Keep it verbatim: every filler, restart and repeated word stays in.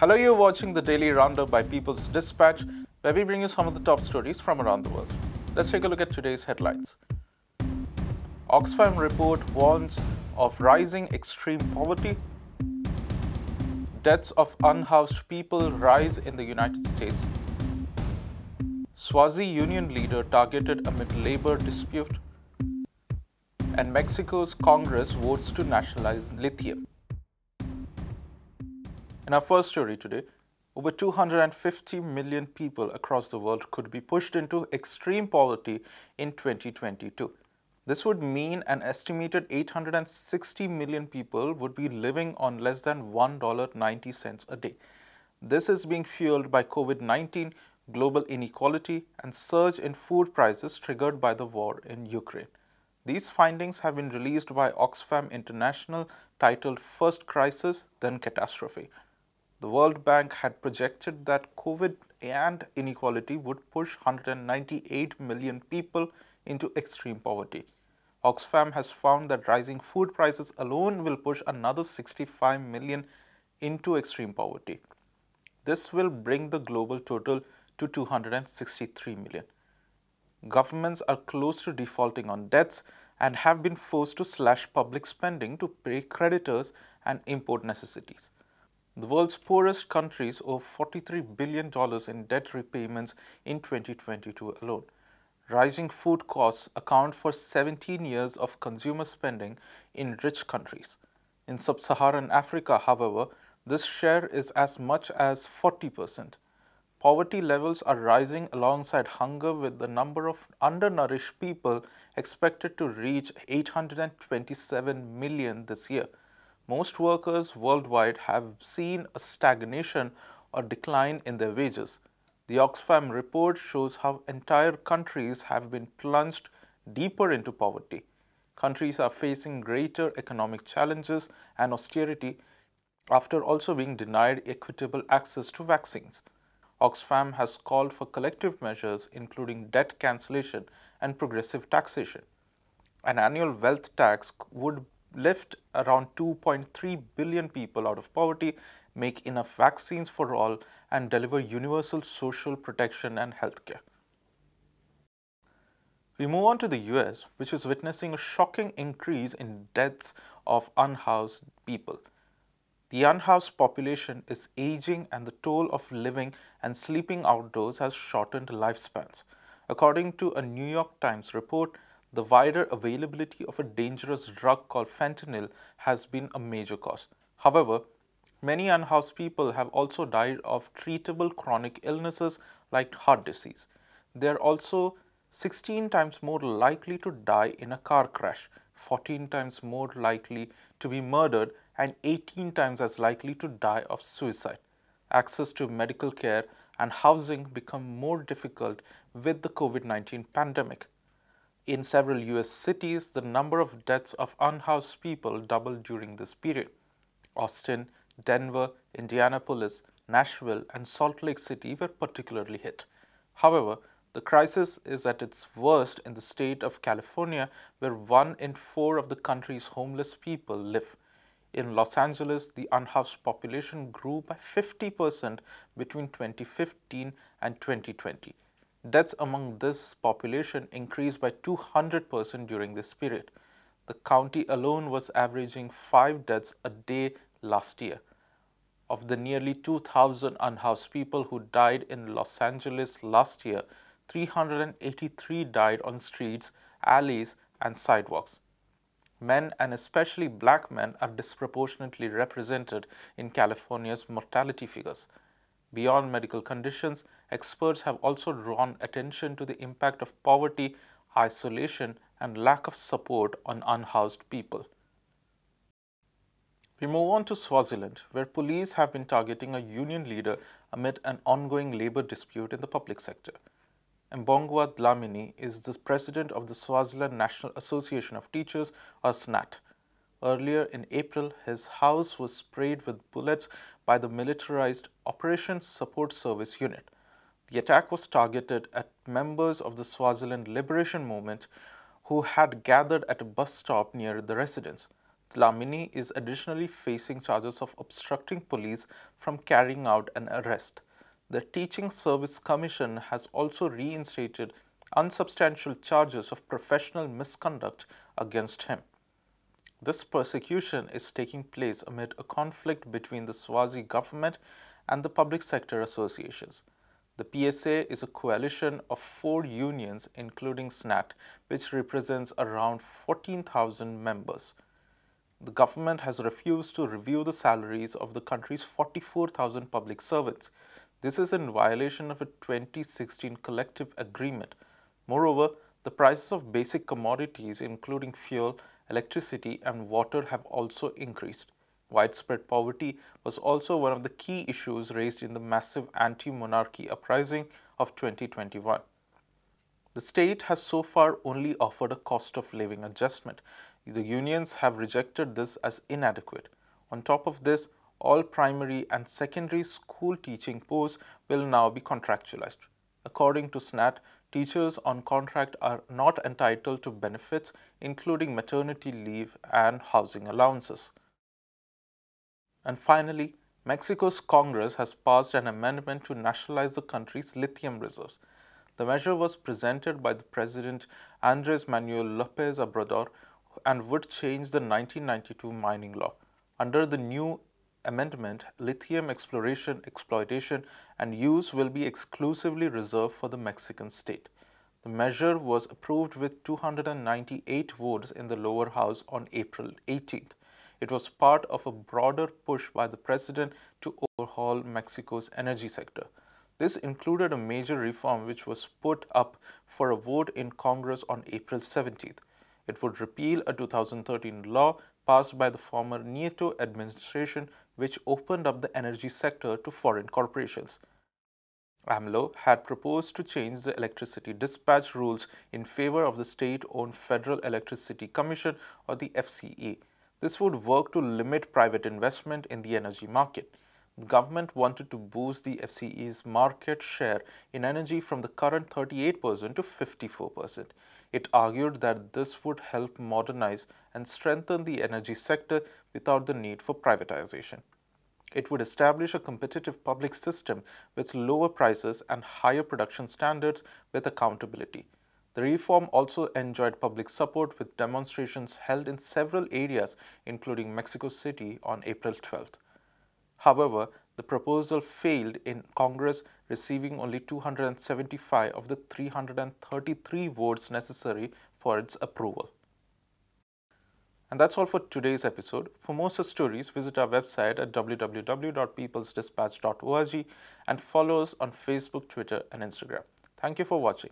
Hello, you're watching the Daily Roundup by People's Dispatch, where we bring you some of the top stories from around the world. Let's take a look at today's headlines. Oxfam report warns of rising extreme poverty. Deaths of unhoused people rise in the United States. Swazi union leader targeted amid labor dispute. And Mexico's Congress votes to nationalize lithium. In our first story today, over two hundred fifty million people across the world could be pushed into extreme poverty in twenty twenty-two. This would mean an estimated eight hundred sixty million people would be living on less than one dollar ninety cents a day. This is being fueled by COVID nineteen, global inequality, and surge in food prices triggered by the war in Ukraine. These findings have been released by Oxfam International, titled First Crisis, Then Catastrophe. The World Bank had projected that COVID and inequality would push one hundred ninety-eight million people into extreme poverty. Oxfam has found that rising food prices alone will push another sixty-five million into extreme poverty. This will bring the global total to two hundred sixty-three million. Governments are close to defaulting on debts and have been forced to slash public spending to pay creditors and import necessities. The world's poorest countries owe forty-three billion dollars in debt repayments in twenty twenty-two alone. Rising food costs account for seventeen years of consumer spending in rich countries. In sub-Saharan Africa, however, this share is as much as forty percent. Poverty levels are rising alongside hunger, with the number of undernourished people expected to reach eight hundred twenty-seven million this year. Most workers worldwide have seen a stagnation or decline in their wages. The Oxfam report shows how entire countries have been plunged deeper into poverty. Countries are facing greater economic challenges and austerity after also being denied equitable access to vaccines. Oxfam has called for collective measures including debt cancellation and progressive taxation. An annual wealth tax would lift around two point three billion people out of poverty, make enough vaccines for all, and deliver universal social protection and healthcare. We move on to the U S, which is witnessing a shocking increase in deaths of unhoused people. The unhoused population is aging, and the toll of living and sleeping outdoors has shortened lifespans. According to a New York Times report, the wider availability of a dangerous drug called fentanyl has been a major cause. However, many unhoused people have also died of treatable chronic illnesses like heart disease. They are also sixteen times more likely to die in a car crash, fourteen times more likely to be murdered, and eighteen times as likely to die of suicide. Access to medical care and housing become more difficult with the COVID nineteen pandemic. In several U S cities, the number of deaths of unhoused people doubled during this period. Austin, Denver, Indianapolis, Nashville, and Salt Lake City were particularly hit. However, the crisis is at its worst in the state of California, where one in four of the country's homeless people live. In Los Angeles, the unhoused population grew by fifty percent between twenty fifteen and twenty twenty. Deaths among this population increased by two hundred percent during this period. The county alone was averaging five deaths a day last year. Of the nearly two thousand unhoused people who died in Los Angeles last year, three hundred eighty-three died on streets, alleys, and sidewalks. Men, and especially black men, are disproportionately represented in California's mortality figures. Beyond medical conditions, experts have also drawn attention to the impact of poverty, isolation, and lack of support on unhoused people. We move on to Swaziland, where police have been targeting a union leader amid an ongoing labor dispute in the public sector. Mbongwa Dlamini is the president of the Swaziland National Association of Teachers, or SNAT. Earlier in April, his house was sprayed with bullets by the Militarized Operations Support Service Unit. The attack was targeted at members of the Swaziland Liberation Movement who had gathered at a bus stop near the residence. Dlamini is additionally facing charges of obstructing police from carrying out an arrest. The Teaching Service Commission has also reinstated unsubstantial charges of professional misconduct against him. This persecution is taking place amid a conflict between the Swazi government and the public sector associations. The P S A is a coalition of four unions, including SNAT, which represents around fourteen thousand members. The government has refused to review the salaries of the country's forty-four thousand public servants. This is in violation of a twenty sixteen collective agreement. Moreover, the prices of basic commodities, including fuel, electricity and water, have also increased. Widespread poverty was also one of the key issues raised in the massive anti-monarchy uprising of twenty twenty-one. The state has so far only offered a cost of living adjustment. The unions have rejected this as inadequate. On top of this, all primary and secondary school teaching posts will now be contractualized. According to SNAT, teachers on contract are not entitled to benefits, including maternity leave and housing allowances. And finally, Mexico's Congress has passed an amendment to nationalize the country's lithium reserves. The measure was presented by the President Andrés Manuel López Obrador and would change the nineteen ninety-two mining law. Under the new amendment, lithium exploration, exploitation, and use will be exclusively reserved for the Mexican state. The measure was approved with two hundred ninety-eight votes in the lower house on April eighteenth. It was part of a broader push by the president to overhaul Mexico's energy sector. This included a major reform which was put up for a vote in Congress on April seventeenth. It would repeal a two thousand thirteen law passed by the former Nieto administration which opened up the energy sector to foreign corporations. AMLO had proposed to change the electricity dispatch rules in favor of the state-owned Federal Electricity Commission, or the F C E. This would work to limit private investment in the energy market. The government wanted to boost the F C E's market share in energy from the current thirty-eight percent to fifty-four percent. It argued that this would help modernize and strengthen the energy sector without the need for privatization. It would establish a competitive public system with lower prices and higher production standards with accountability. The reform also enjoyed public support with demonstrations held in several areas, including Mexico City, on April twelfth. However, the proposal failed in Congress, receiving only two hundred seventy-five of the three hundred thirty-three votes necessary for its approval. And that's all for today's episode. For more such stories, visit our website at w w w dot peoples dispatch dot org and follow us on Facebook, Twitter, and Instagram. Thank you for watching.